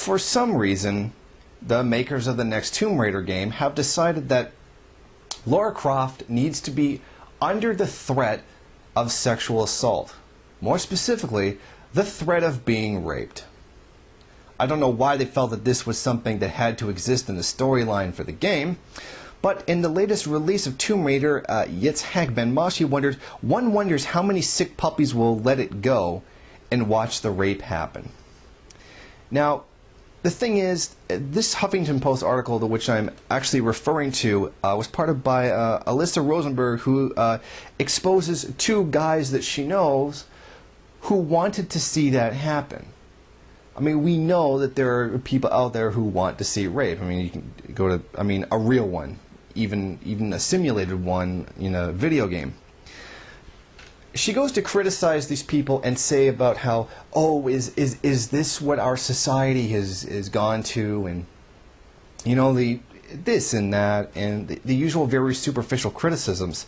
for some reason, the makers of the next Tomb Raider game have decided that Lara Croft needs to be under the threat of sexual assault. More specifically, the threat of being raped. I don't know why they felt that this was something that had to exist in the storyline for the game, but in the latest release of Tomb Raider, Yitzhak Ben Mashi wondered, one wonders how many sick puppies will let it go and watch the rape happen. Now, the thing is, this Huffington Post article to which I'm actually referring to was started by Alyssa Rosenberg, who exposes two guys that she knows who wanted to see that happen. I mean, we know that there are people out there who want to see rape. I mean, you can go to, I mean, a real one, even a simulated one in a video game. She goes to criticize these people and say about how, oh, is this what our society has gone to, and you know, the this and that and the usual very superficial criticisms.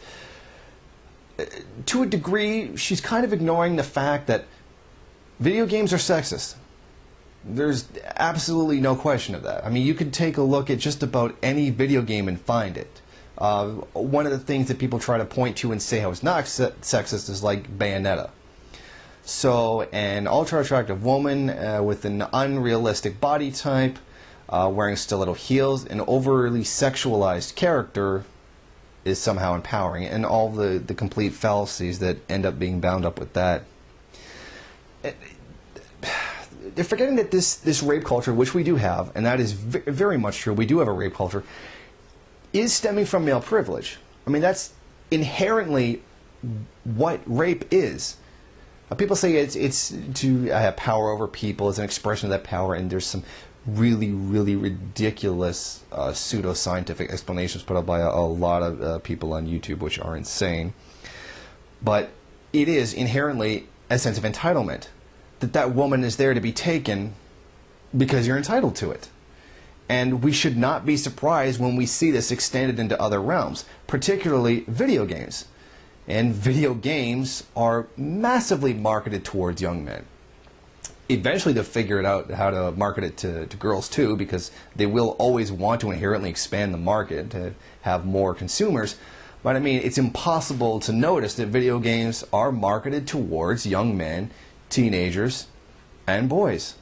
To a degree, she's kind of ignoring the fact that video games are sexist. There's absolutely no question of that. I mean, you can take a look at just about any video game and find it. One of the things that people try to point to and say how it's not sexist is like Bayonetta. So, an ultra-attractive woman with an unrealistic body type, wearing stiletto heels, an overly sexualized character is somehow empowering, and all the complete fallacies that end up being bound up with that. They're forgetting that this rape culture, which we do have, and that is very much true, we do have a rape culture, is stemming from male privilege. I mean, that's inherently what rape is. People say it's to have power over people, it's an expression of that power, and there's some really, really ridiculous pseudo-scientific explanations put up by a lot of people on YouTube, which are insane. But it is inherently a sense of entitlement, that woman is there to be taken because you're entitled to it. And we should not be surprised when we see this extended into other realms, particularly video games. And video games are massively marketed towards young men. Eventually they'll figure it out how to market it to girls too, because they will always want to inherently expand the market to have more consumers. But I mean, it's impossible to notice that video games are marketed towards young men, teenagers, and boys.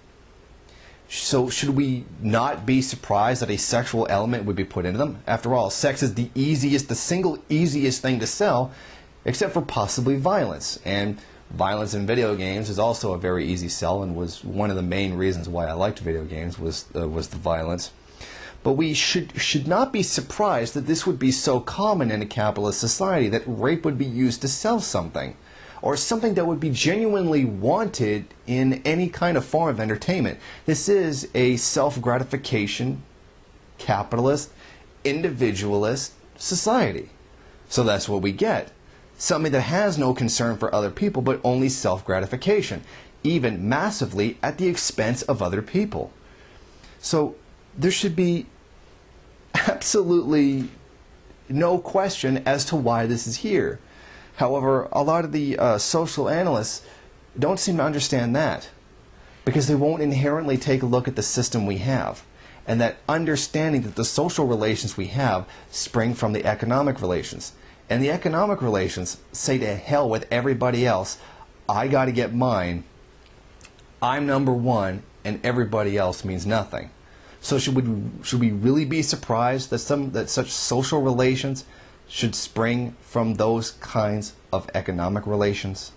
So should we not be surprised that a sexual element would be put into them? After all, sex is the single easiest thing to sell, except for possibly violence. And violence in video games is also a very easy sell, and was one of the main reasons why I liked video games was the violence. But we should not be surprised that this would be so common in a capitalist society, that rape would be used to sell something, or something that would be genuinely wanted in any kind of form of entertainment. This is a self-gratification, capitalist, individualist society. So that's what we get. Something that has no concern for other people, but only self-gratification, even massively at the expense of other people. So there should be absolutely no question as to why this is here. However, a lot of the social analysts don't seem to understand that, because they won't inherently take a look at the system we have, and that understanding that the social relations we have spring from the economic relations. And the economic relations say, to hell with everybody else, I got to get mine, I'm number one, and everybody else means nothing. So should we really be surprised that such social relations should spring from those kinds of economic relations?